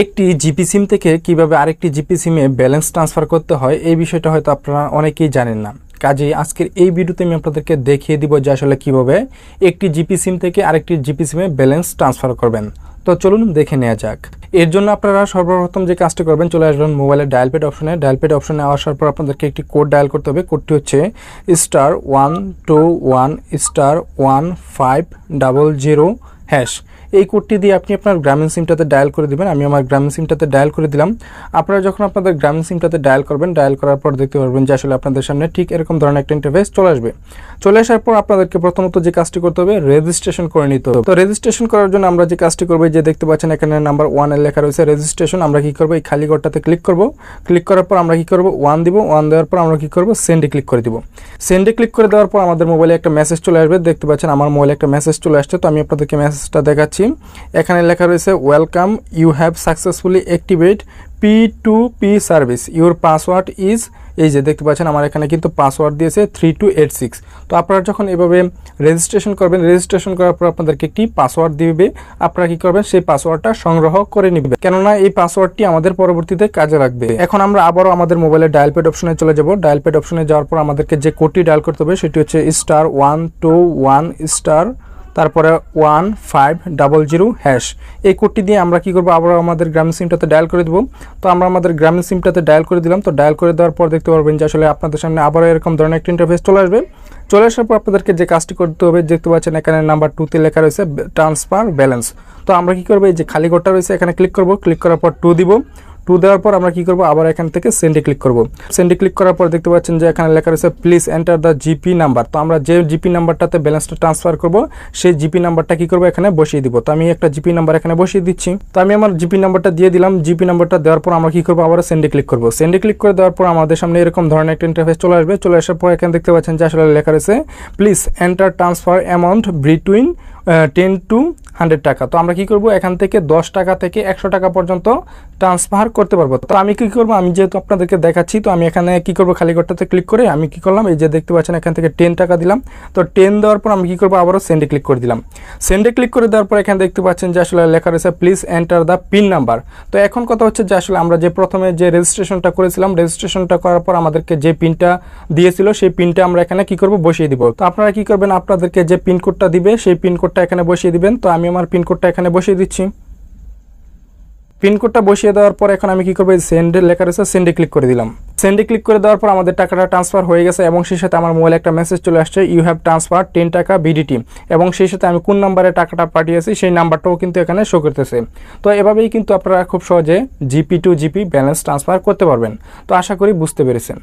একটি জিপি সিম থেকে কিভাবে আরেকটি জিপি সিমে ব্যালেন্স ট্রান্সফার করতে হয় এই বিষয়টা হয়তো আপনারা অনেকেই জানেন না। কাজেই আজকের এই ভিডিওতে আমি আপনাদেরকে দেখিয়ে দিব যে আসলে কীভাবে একটি জিপি সিম থেকে আরেকটি জিপি সিমে ব্যালেন্স ট্রান্সফার করবেন। তো চলুন দেখে নেওয়া যাক। এর জন্য আপনারা সর্বপ্রথম যে কাজটি করবেন, চলে আসবেন মোবাইলের ডায়াল প্যাড অপশনে। ডায়াল প্যাড অপশনে আসার পর আপনাদেরকে একটি কোড ডায়াল করতে হবে। কোডটি হচ্ছে *121*150#। এই কোডটি দিয়ে আপনি আপনার গ্রামীণ সিমটাতে ডায়াল করে দেবেন। আমি আমার গ্রামীণ সিমটাতে ডায়াল করে দিলাম। আপনারা যখন আপনাদের গ্রামীণ সিমটাতে ডায়াল করবেন, ডায়াল করার পর দেখতে পারবেন যে আসলে আপনাদের সামনে ঠিক এরকম ধরনের একটা ইন্টারফেস চলে আসবে। চলে আসার পর আপনাদেরকে প্রথমত যে কাজটি করতে হবে, রেজিস্ট্রেশন করে নিতে হবে। তো রেজিস্ট্রেশন করার জন্য আমরা যে কাজটি করবো, যে দেখতে পাচ্ছেন এখানে নাম্বার 1 এর লেখা রয়েছে রেজিস্ট্রেশন। আমরা কী করবো, এই খালি ঘরটাতে ক্লিক করব। ক্লিক করার পর আমরা কী করবো, 1 দিব। 1 দেওয়ার পর আমরা কী করবো, সেন্ডে ক্লিক করে দিব। সেন্ডে ক্লিক করে দেওয়ার পর আমাদের মোবাইলে একটা মেসেজ চলে আসবে। দেখতে পাচ্ছেন আমার মোবাইলে একটা মেসেজ চলে আসছে। তো আমি আপনাদেরকে মেসেজটা দেখাচ্ছি। এখানে লেখা রয়েছে, welcome, you have successfully activate P2P service, your password is, এই যে দেখতে পাচ্ছেন আমার এখানে কিন্তু পাসওয়ার্ড দিয়েছে 3286। তো আপনারা যখন এভাবে রেজিস্ট্রেশন করবেন, রেজিস্ট্রেশন করার পর আপনাদেরকে একটি পাসওয়ার্ড দিবে। আপনারা কী করবেন, সেই পাসওয়ার্ডটা সংগ্রহ করে নেবেন, কেননা এই পাসওয়ার্ডটি আমাদের পরবর্তীতে কাজে লাগবে। এখন আমরা আবারও আমাদের মোবাইলের ডায়াল প্যাড অপশনে চলে যাব। ডায়াল প্যাড অপশনে যাওয়ার পর আমাদেরকে যে কোডটি ডায়াল করতে হবে সেটি হচ্ছে *121* তারপরে 1500#। এই কোডটি দিয়ে আমরা কী করবো, আবার আমাদের গ্রামীণ সিমটাতে ডায়াল করে দেবো। তো আমরা আমাদের গ্রামীণ সিমটাতে ডায়াল করে দিলাম। তো ডায়াল করে দেওয়ার পর দেখতে পারবেন যে আসলে আপনাদের সামনে আবারও এরকম ধরনের একটা ইন্টারফেস চলে আসবে। চলে আসার পর আপনাদেরকে যে কাজটি করতে হবে, দেখতে পাচ্ছেন এখানে নাম্বার 2 তে লেখা রয়েছে ট্রান্সফার ব্যালেন্স। তো আমরা কী করবো, এই যে খালি ঘরটা রয়েছে এখানে ক্লিক করব। ক্লিক করার পর 2 দিব। 2 দেওয়ার পর আমরা কী করবো, আবার এখান থেকে সেন্ডে ক্লিক করব। সেন্ডে ক্লিক করার পর দেখতে পাচ্ছেন যে এখানে লেখা রয়েছে please enter the GP number. তো আমরা যে জিপি নাম্বারটাতে ব্যালেন্সটা ট্রান্সফার করব সেই জিপি নাম্বারটা কী করবো, এখানে বসিয়ে দিব। তো আমি একটা জিপি নাম্বার এখানে বসিয়ে দিচ্ছি। তো আমি আমার জিপি নাম্বারটা দিয়ে দিলাম। জিপি নাম্বারটা দেওয়ার পর আমরা কী করবো, আবার সেন্ডে ক্লিক করব। সেন্ডে ক্লিক করে দেওয়ার পর আমাদের সামনে এরকম ধরনের একটা ইন্টারফেস চলে আসবে। চলে আসার পর এখানে দেখতে পাচ্ছেন যে আসলে লেখা রয়েছে please enter transfer amount between 10 to 100 টাকা। তো আমরা কী করবো, এখান থেকে 10 টাকা থেকে 100 টাকা পর্যন্ত ট্রান্সফার করতে পারবো। তো আমি কী করবো, আমি যেহেতু আপনাদেরকে দেখাচ্ছি, তো আমি এখানে কী করবো, খালি ঘরটাতে ক্লিক করে আমি কী করলাম, এই যে দেখতে পাচ্ছেন এখান থেকে 10 টাকা দিলাম। তো 10 দেওয়ার পর আমি কী করবো, আবারও সেন্ডে ক্লিক করে দিলাম। সেন্ডে ক্লিক করে দেওয়ার পর এখানে দেখতে পাচ্ছেন যে আসলে লেখা রয়েছে please enter the pin number. তো এখন কথা হচ্ছে যে আসলে আমরা যে প্রথমে যে রেজিস্ট্রেশনটা করেছিলাম, রেজিস্ট্রেশনটা করার পর আমাদেরকে যে পিনটা দিয়েছিল সেই পিনটা আমরা এখানে কী করবো, বসিয়ে দিব। তো আপনারা কী করবেন, আপনাদেরকে যে পিনকোডটা দিবে সেই পিনকোডটা এখানে বসিয়ে দিবেন। তো আমি আমার পিনকোডটা এখানে বসিয়ে দিচ্ছি। পিনকোডটা বসিয়ে দেওয়ার পর এখন আমি কী করবো, সেন্ডে লেখা রয়েছে সেন্ডে ক্লিক করে দিলাম। সেন্ডে ক্লিক করে দেওয়ার পর আমাদের টাকাটা ট্রান্সফার হয়ে গেছে এবং সেই সাথে আমার মোবাইলে একটা মেসেজ চলে আসছে ইউ হ্যাভ ট্রান্সফার 10 টাকা BDT, এবং সেই সাথে আমি কোন নাম্বারে টাকাটা পাঠিয়েছি সেই নাম্বারটাও কিন্তু এখানে শো করতেছে। তো এভাবেই কিন্তু আপনারা খুব সহজে GP to GP balance transfer করতে পারবেন। তো আশা করি বুঝতে পেরেছেন।